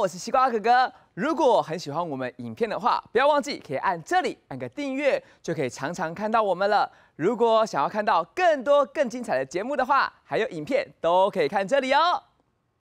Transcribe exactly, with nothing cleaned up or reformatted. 我是西瓜哥哥。如果很喜欢我们影片的话，不要忘记可以按这里按个订阅，就可以常常看到我们了。如果想要看到更多更精彩的节目的话，还有影片都可以看这里哦。